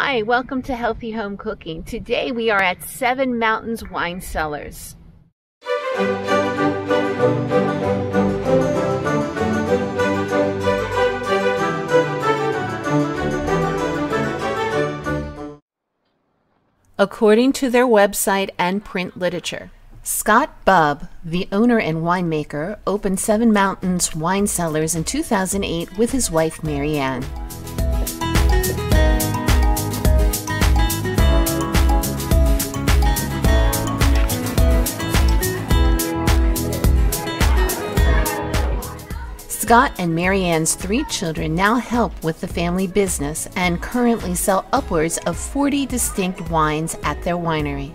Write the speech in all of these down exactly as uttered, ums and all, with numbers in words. Hi, welcome to Healthy Home Cooking. Today we are at Seven Mountains Wine Cellars. According to their website and print literature, Scott Bubb, the owner and winemaker, opened Seven Mountains Wine Cellars in two thousand eight with his wife Marianne. Scott and Marianne's three children now help with the family business and currently sell upwards of forty distinct wines at their winery.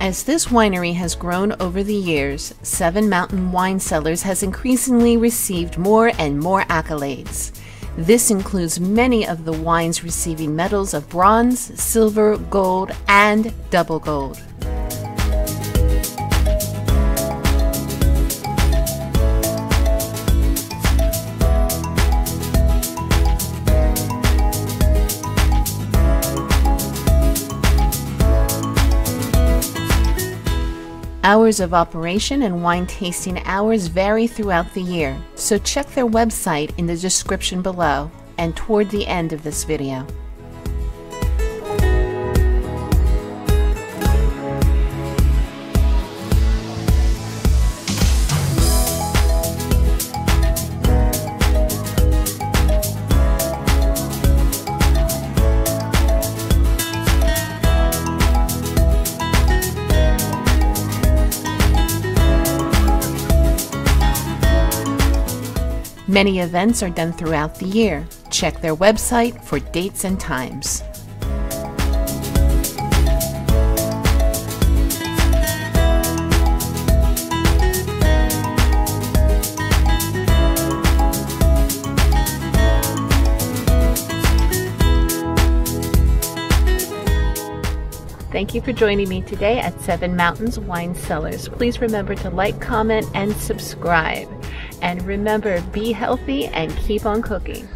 As this winery has grown over the years, Seven Mountain Wine Cellars has increasingly received more and more accolades. This includes many of the wines receiving medals of bronze, silver, gold, and double gold. Hours of operation and wine tasting hours vary throughout the year, so check their website in the description below and toward the end of this video. Many events are done throughout the year. Check their website for dates and times. Thank you for joining me today at Seven Mountains Wine Cellars. Please remember to like, comment, and subscribe. And remember, be healthy and keep on cooking.